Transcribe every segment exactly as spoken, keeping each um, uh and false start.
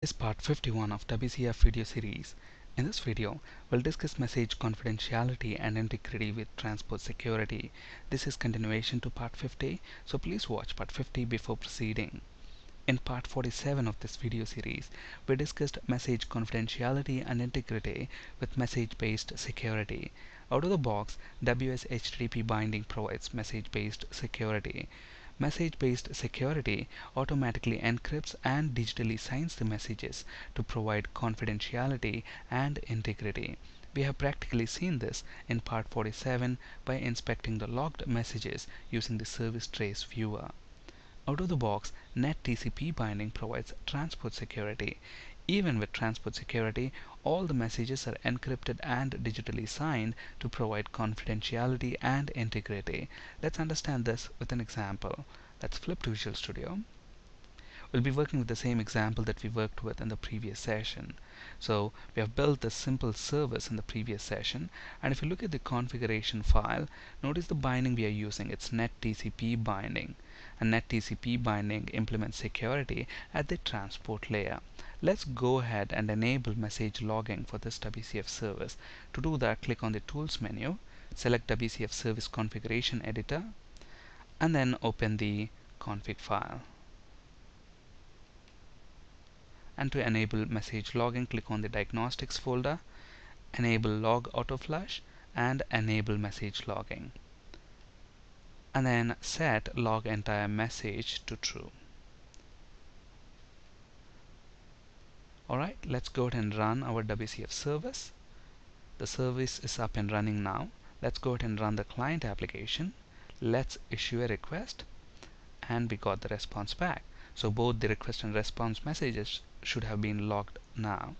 This is part fifty-one of W C F video series. In this video, we'll discuss message confidentiality and integrity with transport security. This is continuation to part fifty, so please watch part fifty before proceeding. In part forty-seven of this video series, we discussed message confidentiality and integrity with message-based security. Out of the box, wsHttpBinding provides message-based security. Message-based security automatically encrypts and digitally signs the messages to provide confidentiality and integrity. We have practically seen this in part forty-seven by inspecting the logged messages using the Service Trace Viewer. Out of the box, NetTcpBinding provides transport security. Even with transport security, all the messages are encrypted and digitally signed to provide confidentiality and integrity. Let's understand this with an example. Let's flip to Visual Studio. We'll be working with the same example that we worked with in the previous session. So we have built this simple service in the previous session, and if you look at the configuration file, notice the binding we are using. It's NetTcpBinding, and NetTcpBinding implements security at the transport layer. Let's go ahead and enable message logging for this W C F service. To do that, click on the Tools menu, select W C F Service Configuration Editor, and then open the config file. And to enable message logging, click on the Diagnostics folder, enable Log Auto Flush, and enable message logging. And then set Log Entire Message to true. Alright, let's go ahead and run our W C F service. The service is up and running now. Let's go ahead and run the client application. Let's issue a request, and we got the response back. So both the request and response messages should have been logged now.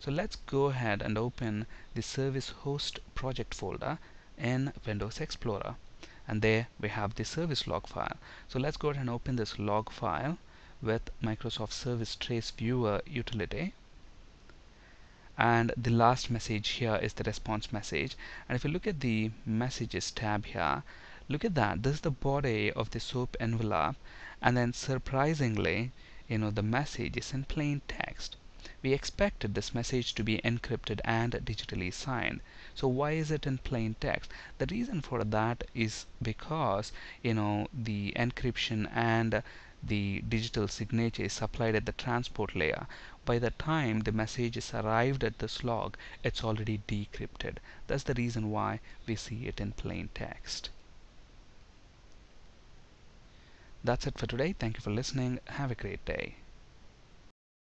So let's go ahead and open the service host project folder in Windows Explorer, and there we have the service log file. So let's go ahead and open this log file with Microsoft Service Trace Viewer utility, and the last message here is the response message. And if you look at the messages tab here, look at that, this is the body of the SOAP envelope, and then surprisingly, you know, the message is in plain text. We expected this message to be encrypted and digitally signed. So why is it in plain text? The reason for that is because, you know, the encryption and the digital signature is supplied at the transport layer. By the time the message is arrived at this log, it's already decrypted. That's the reason why we see it in plain text. That's it for today. Thank you for listening. Have a great day.